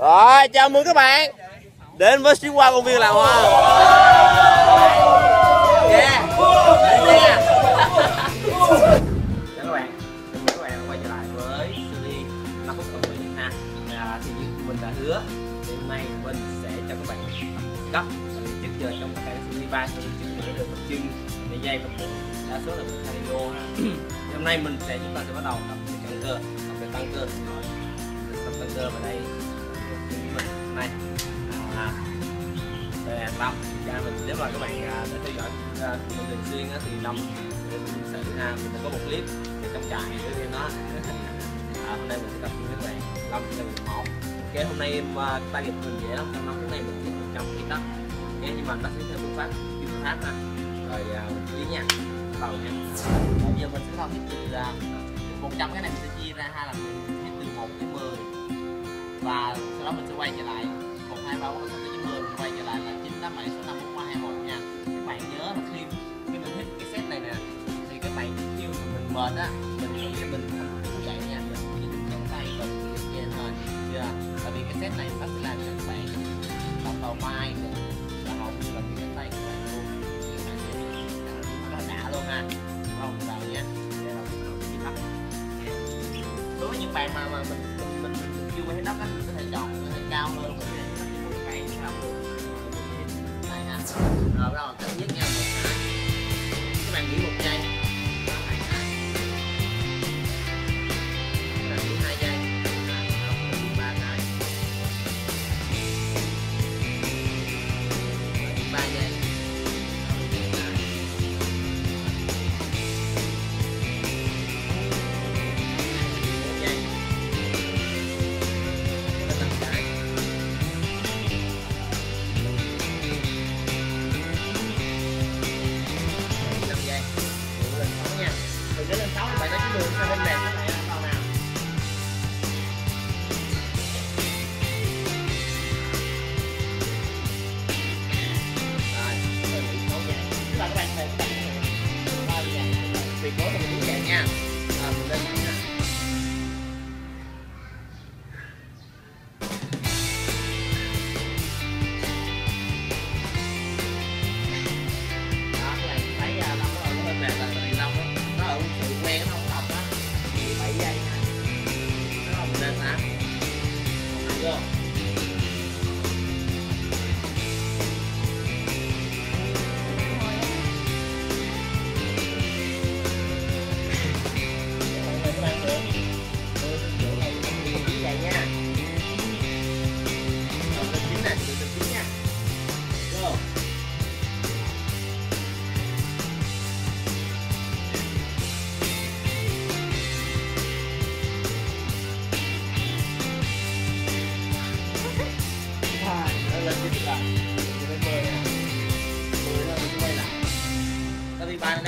Rồi, chào mừng các bạn đến với Street Workout công viên Làng Hoa. Yeah. Yeah. Chào các bạn, chào mừng các bạn quay trở lại với series 5 phút công viên ha. Thì như mình đã hứa, thì hôm nay mình sẽ cho các bạn cấp trước giờ trong cái series 3 series được tập trưng để dây tập trung đa số là cardio. Hôm nay chúng ta sẽ bắt đầu tập tăng cơ, tập về tăng cơ. Tập tăng cơ vào đây. Này, về Lâm, mình nếu mà các bạn đã theo dõi mình thường xuyên thì Lâm sẽ mình có một clip để trong trại với em đó. Hôm nay mình sẽ tập với các bạn Lâm cho mình một. Ok, hôm nay em target mình dễ lắm, trong năm phút này mình chỉ 100 kg đó. Ok, nhưng mà nó sẽ theo phương pháp phương pháp ha. Rồi mình chú ý nha, bắt đầu nha. Bây giờ mình sẽ làm từ 100 cái này mình sẽ chia ra hai lần, từ 1 đến 10. Và sau đó mình sẽ quay trở lại 1, 2, 3, 4, 5, 6, 7, 10, mình quay trở lại là 9, 8, 7, 6, 5, 4, 3, 2, 1 nha. Các bạn nhớ là khi mình hit cái set này nè thì các bạn khi mình mệt á, mình cũng vậy nha, mình chỉ đứng chân tay và đứng chân thôi. Tại vì cái set này nó sẽ làm cho các bạn tập vào vai và hầu như là cái tay của bạn luôn, nó đã luôn ha. Không vào nha, đây là cái bắt. Đối với những bạn mà mình chưa quay hết đất á, mình có thể chọn cao hơn, mình sẽ chọn những cái cây cao hơn. Đây ha. Rồi bắt đầu tính nhất nha, 1 cái. Các bạn nghỉ 1 giây. 2 giây. Các bạn nghỉ 2 giây. 3 giây. 3 giây. 100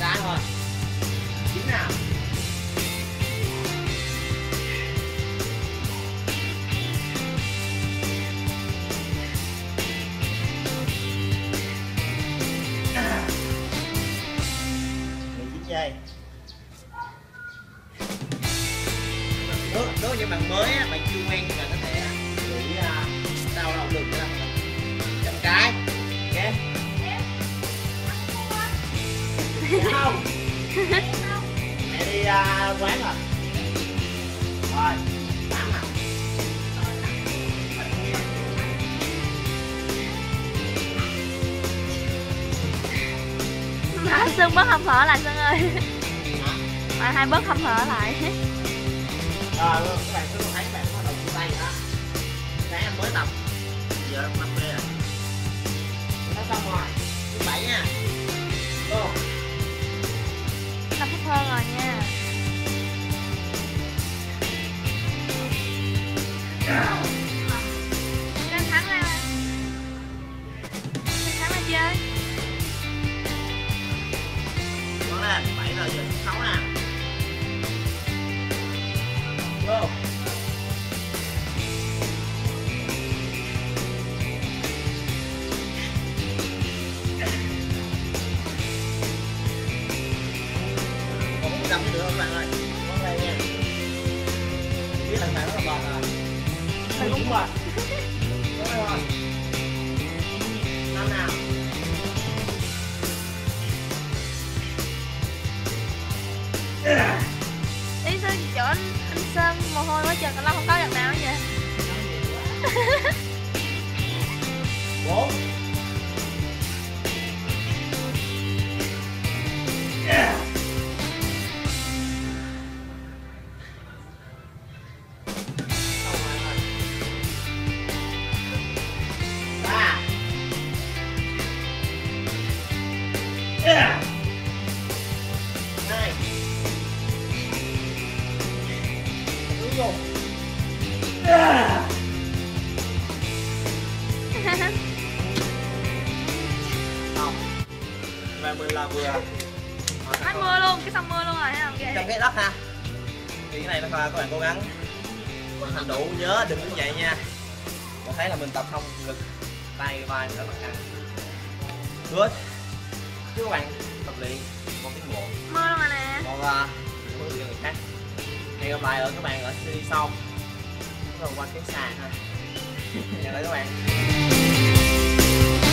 cái thôi. Chính nào. Đối với những bạn mới á, bạn chưa quen thì bạn có thể nghĩ sao động được nữa. 100 cái. Ok. Không. Mẹ đi quán rồi. Rồi, 8 à. Má Sơn bớt không thở lại Sơn ơi. Mà hai bớt không thở lại. Rồi luôn, các bạn cứ thấy các bạn có động tay hả? Sáng em mới tập. Giờ em 5 phê rồi. Nó xong rồi. Thứ 7 nha. Go. chút hơn rồi nha. Căng thẳng ra. Căng thẳng ra chị ơi. Đó là 7 giờ 6 nè. Wow. Cầm được không bạn ơi? Con này nha. Biết lần này nó là bọt rồi. Thấy đúng rồi. Đúng rồi. Năm nào. Ý sao chỗ anh Sơn mồ hôi quá trời, còn lâu không có đợt nào vậy? 4 là vừa hết mưa luôn, cái xong mưa luôn rồi thấy không? Trong cái đất ha, thì cái này là các bạn cố gắng thành đủ, nhớ đừng đứng dậy nha. Có thấy là mình tập không lực tay vai rất là căng, good. Chứ các bạn tập luyện một tiếng bộ mưa luôn rồi nè, còn mưa luyện người khác. Hẹn gặp lại ở các bạn ở series sau, rồi qua cái sàn ha. Hẹn gặp lại các bạn.